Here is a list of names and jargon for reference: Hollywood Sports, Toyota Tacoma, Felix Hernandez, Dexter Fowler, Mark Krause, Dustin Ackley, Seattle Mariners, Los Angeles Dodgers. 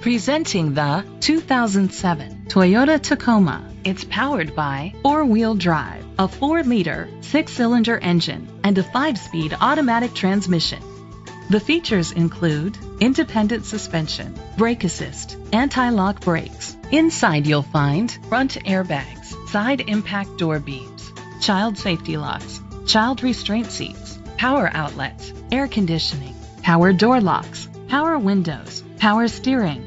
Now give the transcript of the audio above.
Presenting the 2007 Toyota Tacoma. It's powered by four-wheel drive, a 4-liter, 6-cylinder engine, and a 5-speed automatic transmission. The features include independent suspension, brake assist, anti-lock brakes. Inside you'll find front airbags, side impact door beams, child safety locks, child restraint seats, power outlets, air conditioning, power door locks, power windows, power steering.